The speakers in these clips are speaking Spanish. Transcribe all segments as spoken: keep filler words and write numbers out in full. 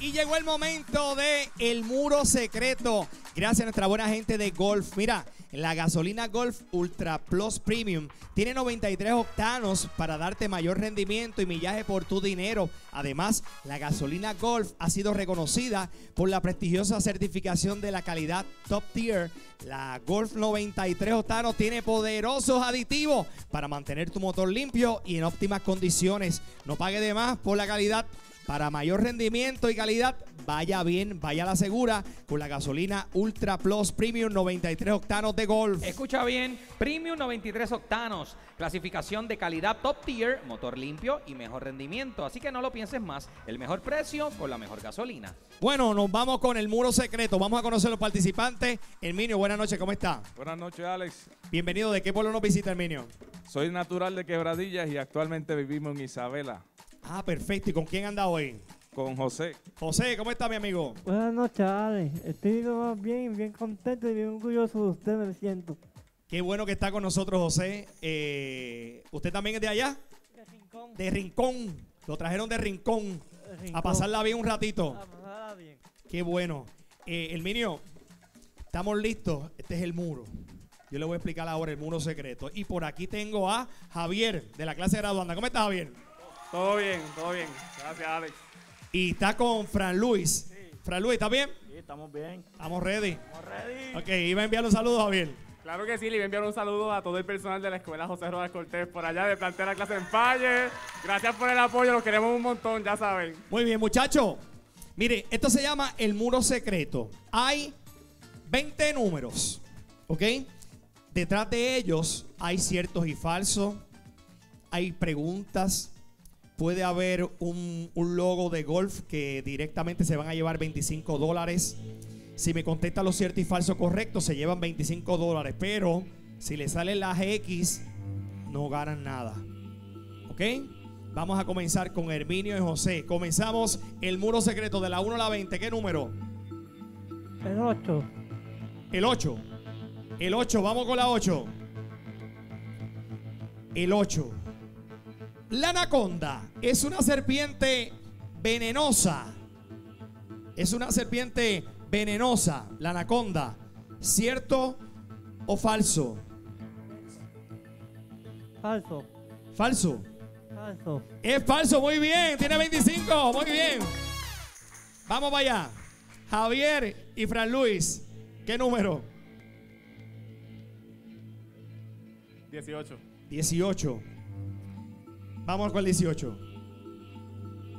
Y llegó el momento de El Muro Secreto. Gracias a nuestra buena gente de Golf. Mira, la gasolina Golf Ultra Plus Premium tiene noventa y tres octanos para darte mayor rendimiento y millaje por tu dinero. Además, la gasolina Golf ha sido reconocida por la prestigiosa certificación de la calidad Top Tier. La Golf noventa y tres octanos tiene poderosos aditivos para mantener tu motor limpio y en óptimas condiciones. No pague de más por la calidad. Para mayor rendimiento y calidad, vaya bien, vaya a la segura con la gasolina Ultra Plus Premium noventa y tres octanos de Golf. Escucha bien, Premium noventa y tres octanos, clasificación de calidad Top Tier, motor limpio y mejor rendimiento. Así que no lo pienses más, el mejor precio con la mejor gasolina. Bueno, nos vamos con El Muro Secreto. Vamos a conocer a los participantes. Herminio, buenas noches, ¿cómo está? Buenas noches, Alex. Bienvenido. ¿De qué pueblo nos visita, Herminio? Soy natural de Quebradillas y actualmente vivimos en Isabela. Ah, perfecto. ¿Y con quién anda hoy? Con José. José, ¿cómo está, mi amigo? Buenas noches, Alex. Estoy bien, bien contento y bien orgulloso de usted, me siento. Qué bueno que está con nosotros, José. Eh, ¿Usted también es de allá? De Rincón. De Rincón. Lo trajeron de Rincón. De Rincón. A pasarla bien un ratito. A pasarla bien. Qué bueno. Eh, Herminio, estamos listos. Este es El Muro. Yo le voy a explicar ahora El Muro Secreto. Y por aquí tengo a Javier, de la clase graduanda. ¿Cómo está, Javier? Todo bien, todo bien. Gracias, Alex. Y está con Fran Luis. Sí. Fran Luis, ¿estás bien? Sí, estamos bien. ¿Estamos ready? Estamos ready. Ok, iba a enviar un saludo, Javier. Claro que sí, le voy a enviar un saludo a todo el personal de la Escuela José Rodas Cortés por allá de Plantera Clase en Valle. Gracias por el apoyo, los queremos un montón, ya saben. Muy bien, muchachos. Mire, esto se llama El Muro Secreto. Hay veinte números, ¿ok? Detrás de ellos hay ciertos y falsos, hay preguntas. Puede haber un, un logo de Golf que directamente se van a llevar veinticinco dólares. Si me contesta lo cierto y falso correcto, se llevan veinticinco dólares. Pero si le salen las X, no ganan nada. ¿Ok? Vamos a comenzar con Herminio y José. Comenzamos El Muro Secreto de la uno a la veinte. ¿Qué número? El ocho. El ocho. El ocho. Vamos con la ocho. El ocho. La anaconda es una serpiente venenosa. Es una serpiente venenosa, la anaconda. ¿Cierto o falso? Falso. ¿Falso? Falso. Es falso, muy bien. Tiene veinticinco, muy bien. Vamos para allá. Javier y Fran Luis, ¿qué número? dieciocho. dieciocho. Vamos con el dieciocho.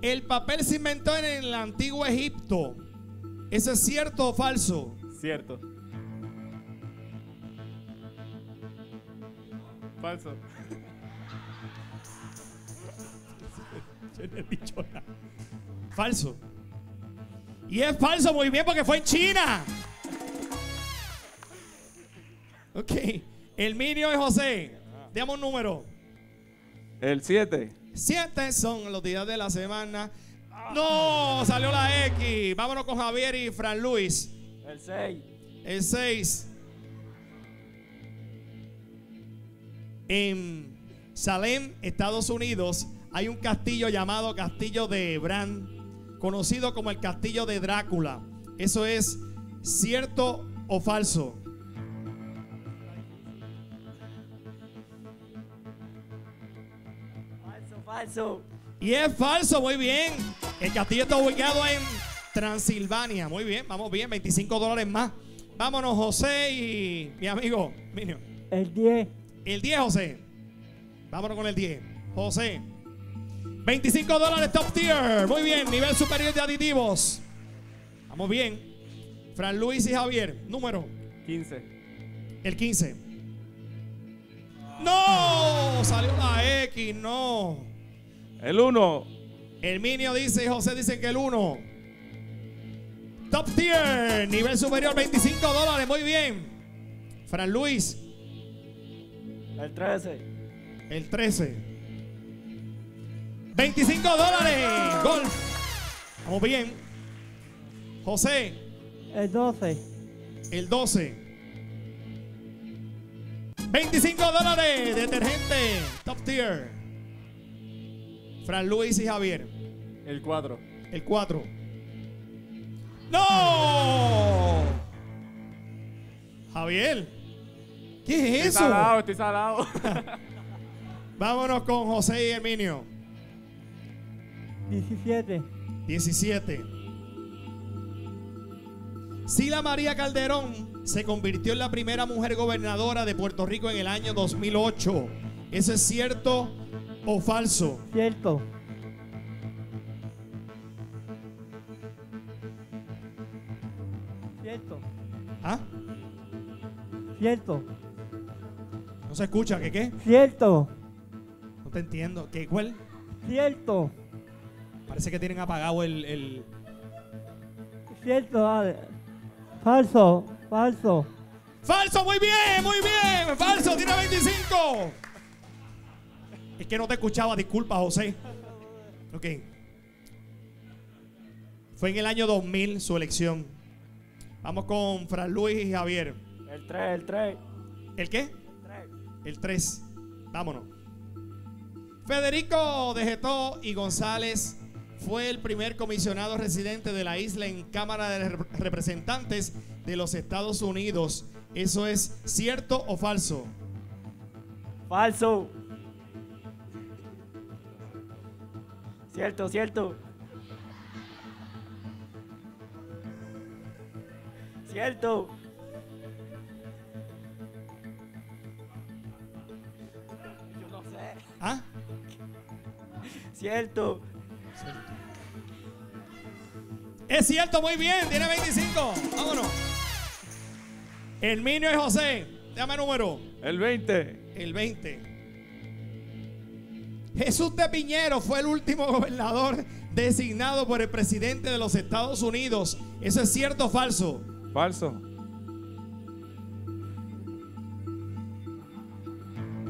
El papel se inventó en el antiguo Egipto. ¿Eso es cierto o falso? Cierto. Falso. Falso. Y es falso, muy bien, porque fue en China. Ok. El Minio es José. Demos un número. El siete. siete son los días de la semana. No, salió la X. Vámonos con Javier y Fran Luis. El seis. El seis. En Salem, Estados Unidos, hay un castillo llamado Castillo de Bran, conocido como el Castillo de Drácula. ¿Eso es cierto o falso? Falso. Y es falso, muy bien. El castillo está ubicado en Transilvania. Muy bien, vamos bien, veinticinco dólares más. Vámonos, José y mi amigo Minio. El diez. El diez, José. Vámonos con el diez. José. veinticinco dólares Top Tier. Muy bien, nivel superior de aditivos. Vamos bien. Fran Luis y Javier, número. quince. El quince. No, salió la X, no. El uno. Herminio dice y José dicen que el uno. Top Tier, nivel superior, veinticinco dólares. Muy bien. Fran Luis. El trece. El trece. veinticinco dólares. ¡Oh! Golf. Vamos bien. José. El doce. El doce. veinticinco dólares. Detergente. Top Tier. Fran Luis y Javier. El cuatro. El cuatro. ¡No! Javier, ¿qué es eso? Estoy salado, estoy salado. Vámonos con José y Herminio. diecisiete. diecisiete. Sila María Calderón se convirtió en la primera mujer gobernadora de Puerto Rico en el año dos mil ocho. ¿Eso es cierto o falso? Cierto. Cierto. ¿Ah? Cierto. No se escucha, ¿qué qué? Cierto. No te entiendo. ¿Qué, cuál? Cierto. Parece que tienen apagado el... el... Cierto, Ale. Falso, falso. Falso, muy bien, muy bien. Falso, tiene veinticinco. Es que no te escuchaba, disculpa, José. Ok. Fue en el año dos mil su elección. Vamos con Fran Luis y Javier. El tres, el tres. ¿El qué? El tres. Vámonos. Federico Degetau y González fue el primer comisionado residente de la isla en Cámara de Representantes de los Estados Unidos. ¿Eso es cierto o falso? Falso. Cierto, cierto. Cierto. Yo no sé. ¿Ah? Cierto. Cierto. Es cierto, muy bien. Tiene veinticinco. Vámonos. Herminio y José. Dame número. El veinte. El veinte. Jesús de Piñero fue el último gobernador designado por el presidente de los Estados Unidos. ¿Eso es cierto o falso? Falso.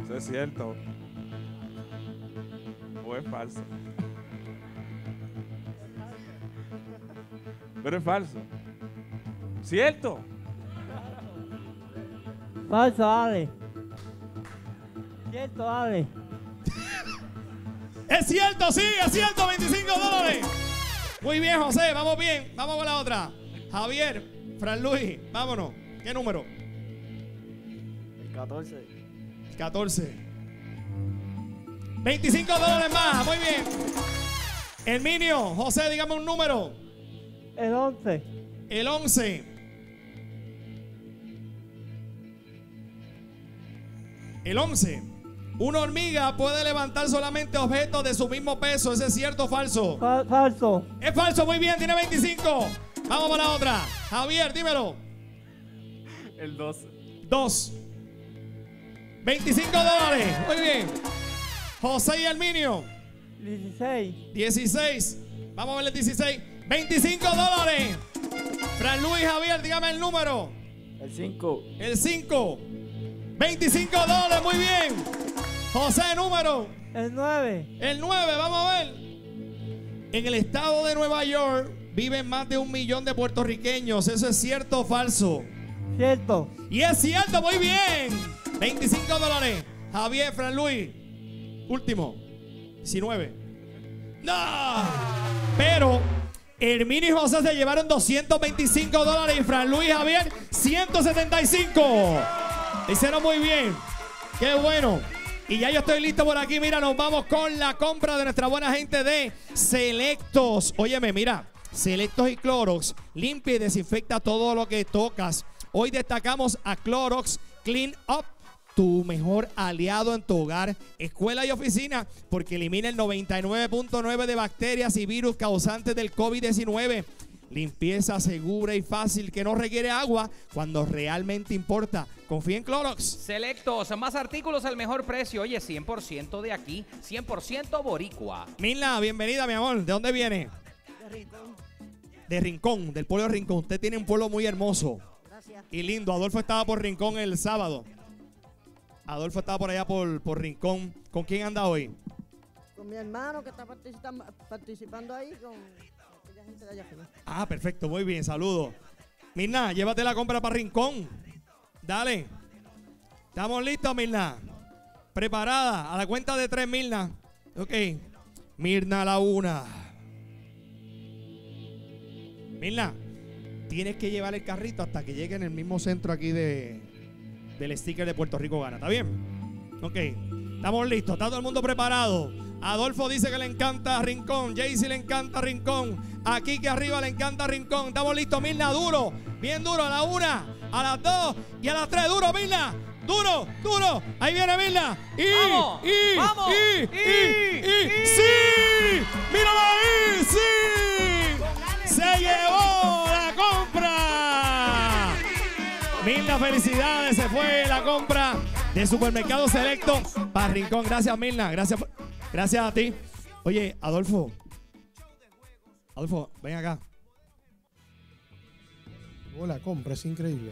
¿Eso es cierto? ¿O es falso? Pero es falso. ¿Cierto? Falso, Ale. Cierto, Ale. Es cierto, sí, es cierto, veinticinco dólares. Muy bien, José, vamos bien. Vamos con la otra. Javier, Fran Luis, vámonos. ¿Qué número? El catorce. El catorce. veinticinco dólares más, muy bien. Herminio, José, dígame un número. El once. El once. El once. Una hormiga puede levantar solamente objetos de su mismo peso. ¿Eso es cierto o falso? Fal falso. Es falso, muy bien, tiene veinticinco. Vamos para la otra. Javier, dímelo. El doce. dos. veinticinco dólares, muy bien. José y Herminio. dieciséis. dieciséis. Vamos a ver el dieciséis. veinticinco dólares. Fran Luis, Javier, dígame el número. El cinco. El cinco. veinticinco dólares, muy bien. José, número. El nueve. El nueve, vamos a ver. En el estado de Nueva York viven más de un millón de puertorriqueños. ¿Eso es cierto o falso? Cierto. Y es cierto, muy bien. veinticinco dólares. Javier, Fran Luis. Último. diecinueve. ¡No! Pero Herminio y José se llevaron doscientos veinticinco dólares y Fran Luis y Javier ciento setenta y cinco. Hicieron muy bien. ¡Qué bueno! Y ya yo estoy listo por aquí. Mira, nos vamos con la compra de nuestra buena gente de Selectos. Óyeme, mira, Selectos y Clorox. Limpia y desinfecta todo lo que tocas. Hoy destacamos a Clorox Clean Up, tu mejor aliado en tu hogar, escuela y oficina, porque elimina el noventa y nueve punto nueve por ciento de bacterias y virus causantes del COVID diecinueve. Limpieza segura y fácil que no requiere agua cuando realmente importa. Confía en Clorox. Selectos, más artículos al mejor precio. Oye, cien por ciento de aquí, cien por ciento boricua. Milna, bienvenida, mi amor. ¿De dónde viene? De Rincón. De Rincón, del pueblo de Rincón. Usted tiene un pueblo muy hermoso. Gracias. Y lindo. Adolfo estaba por Rincón el sábado. Adolfo estaba por allá por, por Rincón. ¿Con quién anda hoy? Con mi hermano que está participando, participando ahí con... Ah, perfecto, muy bien, saludos. Mirna, llévate la compra para Rincón. Dale. ¿Estamos listos, Mirna? Preparada, a la cuenta de tres, Mirna. Ok. Mirna, la una. Mirna, tienes que llevar el carrito hasta que llegue en el mismo centro aquí de, del sticker de Puerto Rico Gana. ¿Está bien? Ok. Estamos listos. ¿Está todo el mundo preparado? Adolfo dice que le encanta Rincón. Jaycee le encanta Rincón. Aquí que arriba le encanta Rincón. Estamos listos. Mirna, duro. Bien duro. A la una, a las dos y a las tres. Duro, Mirna. Duro, duro. Ahí viene Mirna. Y, vamos, y, vamos, y, y, y, y, y, sí. Míralo ahí, sí. Se llevó la compra. Mirna, felicidades. Se fue la compra de Supermercado Selecto para Rincón. Gracias, Mirna. Gracias, gracias a ti. Oye, Adolfo. Adolfo, ven acá. Oh, la compra es increíble.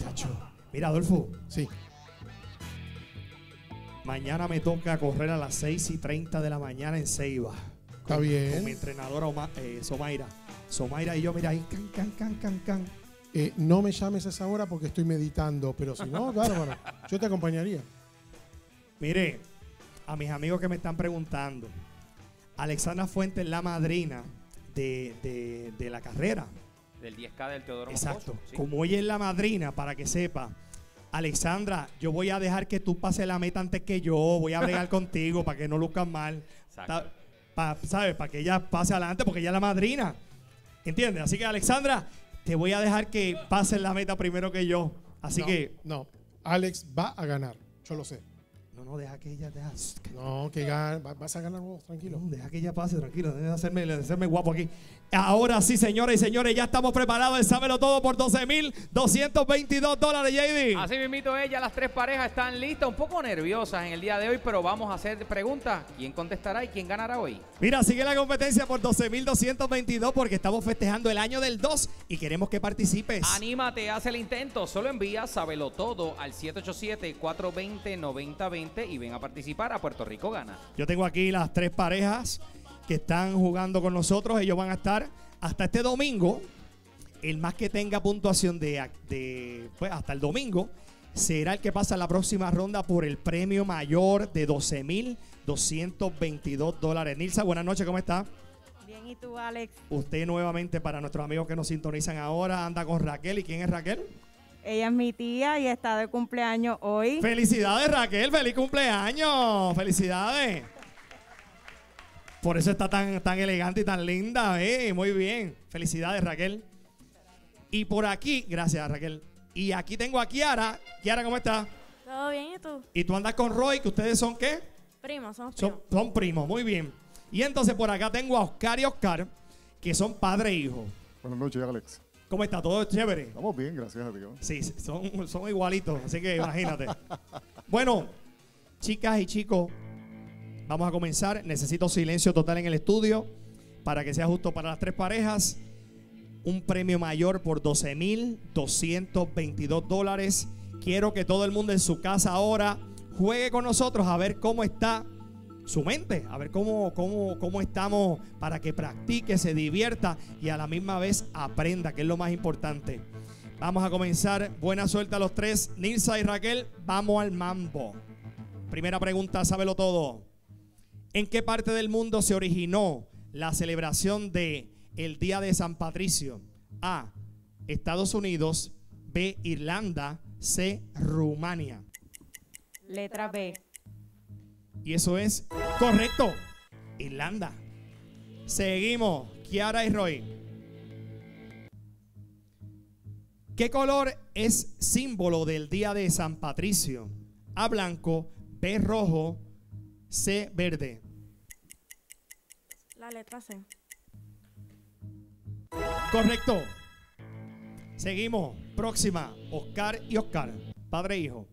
Chacho. Mira, Adolfo. Sí. Mañana me toca correr a las seis y treinta de la mañana en Ceiba. Está con, bien. Con mi entrenadora Oma, eh, Somaira. Somaira y yo, mira ahí, can, can, can, can, can. Eh, no me llames a esa hora porque estoy meditando, pero si no, claro, bueno, yo te acompañaría. Mire, a mis amigos que me están preguntando, Alexandra Fuentes es la madrina de, de, de la carrera. Del diez K del Teodoro Moscoso. Exacto. ¿Sí? Como ella es la madrina, para que sepa, Alexandra, yo voy a dejar que tú pases la meta antes que yo, voy a bregar contigo para que no luzcas mal. Exacto. Pa, ¿Sabes? Para que ella pase adelante porque ella es la madrina. ¿Entiendes? Así que, Alexandra, te voy a dejar que pases la meta primero que yo. Así no, que... No, Alex va a ganar, yo lo sé. No, no, deja que ella... Deja, que, no, que gane, vas a ganar vos, tranquilo. No, deja que ella pase, tranquilo, deja de hacerme, de hacerme guapo aquí. Ahora sí, señoras y señores, ya estamos preparados. Sábelo todo por doce mil doscientos veintidós dólares, J D. Así mismito ella, las tres parejas están listas, un poco nerviosas en el día de hoy, pero vamos a hacer preguntas. ¿Quién contestará y quién ganará hoy? Mira, sigue la competencia por doce mil doscientos veintidós porque estamos festejando el año del dos y queremos que participes. Anímate, haz el intento. Solo envía Sábelo todo al siete ocho siete, cuatro dos cero, nueve cero dos cero y ven a participar a Puerto Rico Gana. Yo tengo aquí las tres parejas que están jugando con nosotros. Ellos van a estar hasta este domingo. El más que tenga puntuación de, de pues hasta el domingo será el que pasa la próxima ronda por el premio mayor de doce mil doscientos veintidós dólares. Nilsa, buenas noches, ¿cómo está? Bien, ¿y tú, Alex? Usted nuevamente, para nuestros amigos que nos sintonizan ahora, anda con Raquel. ¿Y quién es Raquel? Ella es mi tía y está de cumpleaños hoy. ¡Felicidades, Raquel! ¡Feliz cumpleaños! ¡Felicidades! Por eso está tan, tan elegante y tan linda, ¿eh? Muy bien. ¡Felicidades, Raquel! Y por aquí... Gracias, Raquel. Y aquí tengo a Kiara. Kiara, ¿cómo estás? Todo bien, ¿y tú? Y tú andas con Roy, que ustedes son ¿qué? Primos, somos primos. Son, son primos, muy bien. Y entonces por acá tengo a Oscar y Oscar, que son padre e hijo. Buenas noches, Alex. ¿Cómo está? ¿Todo chévere? Estamos bien, gracias a Dios. Sí, son, son igualitos, así que imagínate. Bueno, chicas y chicos, vamos a comenzar. Necesito silencio total en el estudio para que sea justo para las tres parejas. Un premio mayor por doce mil doscientos veintidós dólares. Quiero que todo el mundo en su casa ahora juegue con nosotros a ver cómo está su mente, a ver cómo, cómo, cómo estamos, para que practique, se divierta y a la misma vez aprenda, que es lo más importante. Vamos a comenzar. Buena suerte a los tres. Nilsa y Raquel, vamos al mambo. Primera pregunta, sábelo todo. ¿En qué parte del mundo se originó la celebración de el Día de San Patricio? A, Estados Unidos. B, Irlanda. C, Rumania. Letra B. Y eso es correcto. Irlanda. Seguimos. Kiara y Roy. ¿Qué color es símbolo del Día de San Patricio? A, blanco. B, rojo. C, verde. La letra C. Correcto. Seguimos. Próxima. Oscar y Oscar. Padre e hijo.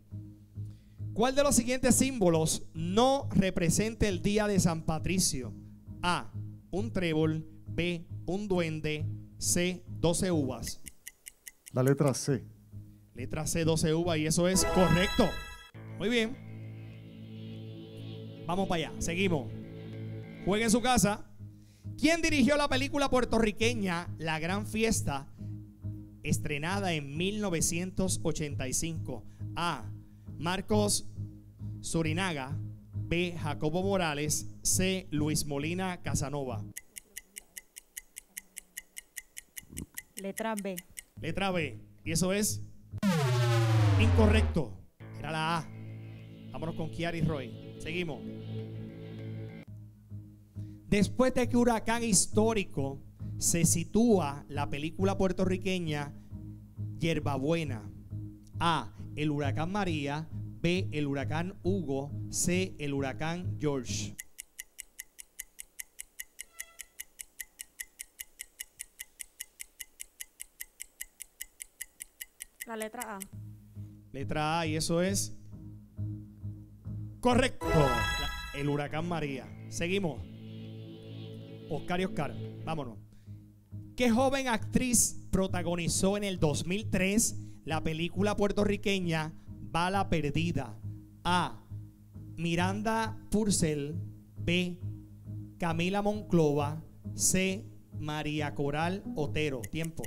¿Cuál de los siguientes símbolos no representa el Día de San Patricio? A, un trébol. B, un duende. C, doce uvas. La letra C. Letra C, doce uvas, y eso es correcto. Muy bien. Vamos para allá, seguimos. Juega en su casa. ¿Quién dirigió la película puertorriqueña La Gran Fiesta, estrenada en mil novecientos ochenta y cinco? A, Marcos Surinaga. B, Jacobo Morales. C, Luis Molina Casanova. Letra B. Letra B. Y eso es incorrecto. Era la A. Vámonos con Kiara y Roy. Seguimos. Después de que Huracán Histórico se sitúa la película puertorriqueña Yerbabuena. A. El huracán María. B. El huracán Hugo. C. El huracán George. La letra A. Letra A, y eso es correcto. La, el huracán María. Seguimos. Oscar y Oscar, vámonos. ¿Qué joven actriz protagonizó en el dos mil tres la película puertorriqueña Bala Perdida? A. Miranda Purcell. B. Camila Monclova. C. María Coral Otero. Tiempo.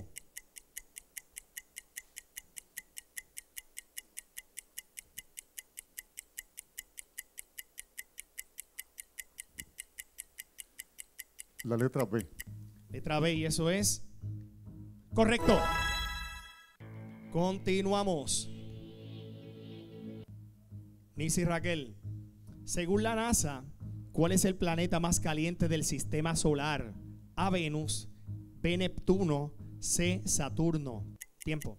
La letra B. Letra B, y eso es correcto. Continuamos. Nisi Raquel, según la NASA, ¿cuál es el planeta más caliente del sistema solar? A. Venus. B. Neptuno. C. Saturno. Tiempo.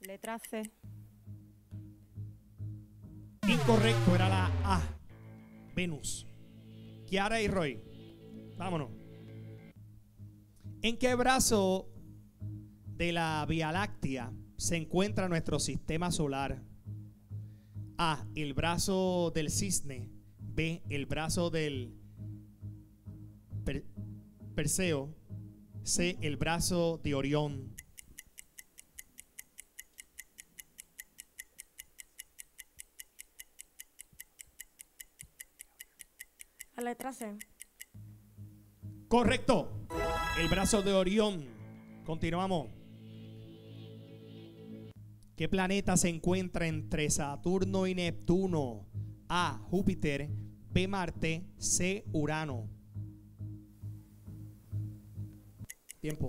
Letra C. Incorrecto, era la A, Venus. Kiara y Roy, vámonos. ¿En qué brazo de la Vía Láctea se encuentra nuestro sistema solar? A. El brazo del cisne. B. El brazo del per Perseo. C. El brazo de Orión. Letra C. Correcto. El brazo de Orión. Continuamos. ¿Qué planeta se encuentra entre Saturno y Neptuno? A. Júpiter. B. Marte. C. Urano. Tiempo.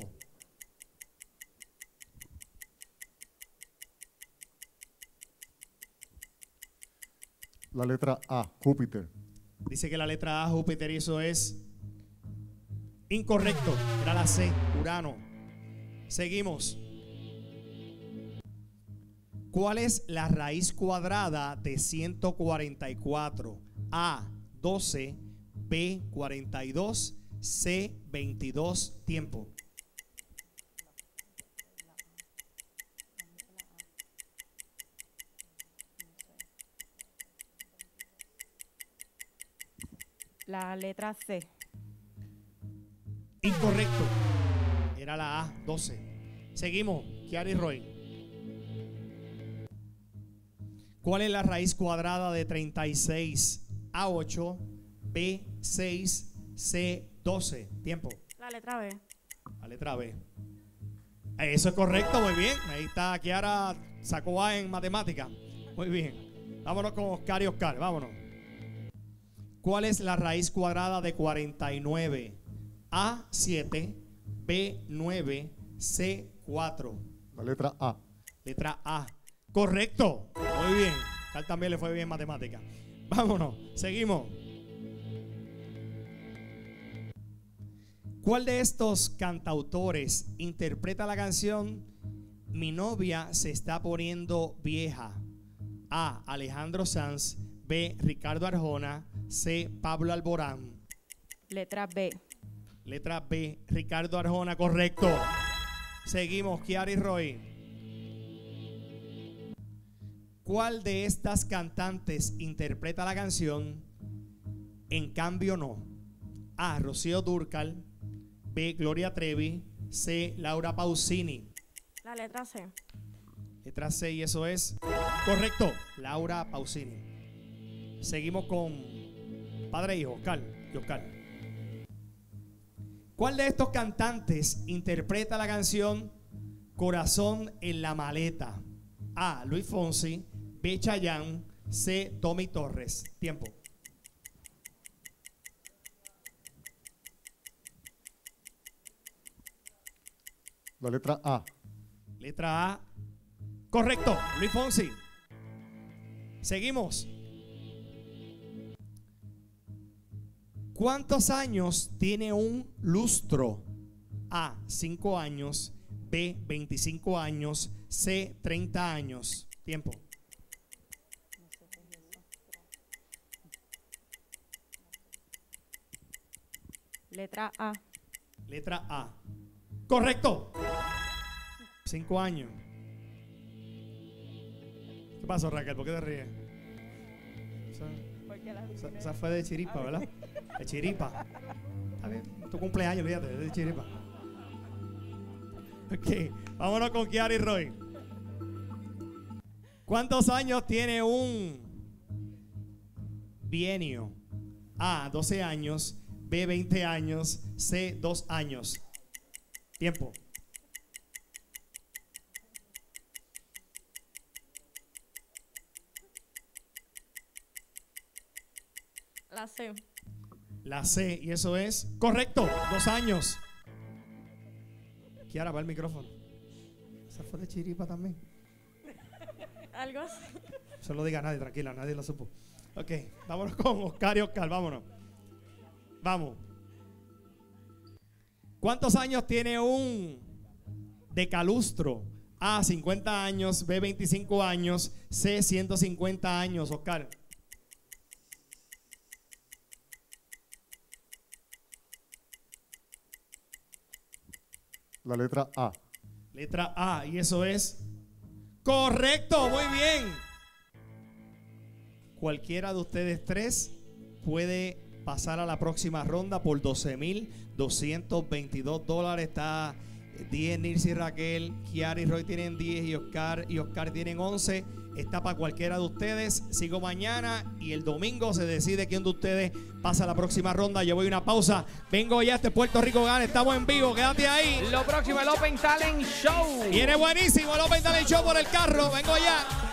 La letra A. Júpiter. Dice que la letra A, Júpiter, y eso es incorrecto. Era la C, Urano. Seguimos. ¿Cuál es la raíz cuadrada de ciento cuarenta y cuatro? A, doce. B, cuarenta y dos. C, veintidós. Tiempo. La letra C. Incorrecto. Era la A, doce. Seguimos, Kiara y Roy. ¿Cuál es la raíz cuadrada de treinta y seis? A, ocho. B, seis. C, doce. Tiempo. La letra B. La letra B. Eso es correcto, muy bien. Ahí está, Kiara sacó A en matemática. Muy bien. Vámonos con Oscar y Oscar, vámonos. ¿Cuál es la raíz cuadrada de cuarenta y nueve? A, siete. B, nueve. C, cuatro. La letra A. Letra A. Correcto. Muy bien. A él también le fue bien matemática. Vámonos. Seguimos. ¿Cuál de estos cantautores interpreta la canción Mi novia se está poniendo vieja? A. Alejandro Sanz. B. Ricardo Arjona. C. Pablo Alborán. Letra B. Letra B. Ricardo Arjona, correcto. Seguimos, Kiara y Roy. ¿Cuál de estas cantantes interpreta la canción En cambio no? A. Rocío Durcal. B. Gloria Trevi. C. Laura Pausini. La letra C. Letra C, y eso es correcto. Laura Pausini. Seguimos con Padre e hijo, Oscar y Oscar. ¿Cuál de estos cantantes interpreta la canción Corazón en la maleta? A. Luis Fonsi. B. Chayanne. C, Tommy Torres. Tiempo. La letra A. Letra A. Correcto, Luis Fonsi. Seguimos. ¿Cuántos años tiene un lustro? A, cinco años. B, veinticinco años. C, treinta años. Tiempo. Letra A. Letra A. Correcto. Cinco años. ¿Qué pasó, Raquel? ¿Por qué te ríes? Esa, esa fue de chiripa, ¿verdad? De chiripa. A ver, tu cumpleaños, fíjate, de chiripa. Ok, vámonos con Kiara y Roy. ¿Cuántos años tiene un bienio? A, doce años. B, veinte años. C, dos años. Tiempo. La C. La C, y eso es correcto. Dos años. Kiara, va el micrófono. Esa fue de chiripa también. Algo así. Eso no lo diga a nadie, tranquila, nadie lo supo. Ok, vámonos con Oscar y Oscar, vámonos. Vamos. ¿Cuántos años tiene un decalustro? A, cincuenta años. B, veinticinco años. C, ciento cincuenta años. Oscar. La letra A. Letra A, y eso es correcto, muy bien. Cualquiera de ustedes tres puede pasar a la próxima ronda por doce mil doscientos veintidós dólares. Está diez, Nils y Raquel, Kiara y Roy tienen diez y Oscar y Oscar tienen once. Está para cualquiera de ustedes. Sigo mañana y el domingo se decide quién de ustedes pasa a la próxima ronda. Yo voy a una pausa. Vengo ya, este Puerto Rico Gana. Estamos en vivo. Quédate ahí. Lo próximo, el Open Talent Show. Viene buenísimo el Open Talent Show por el carro. Vengo ya.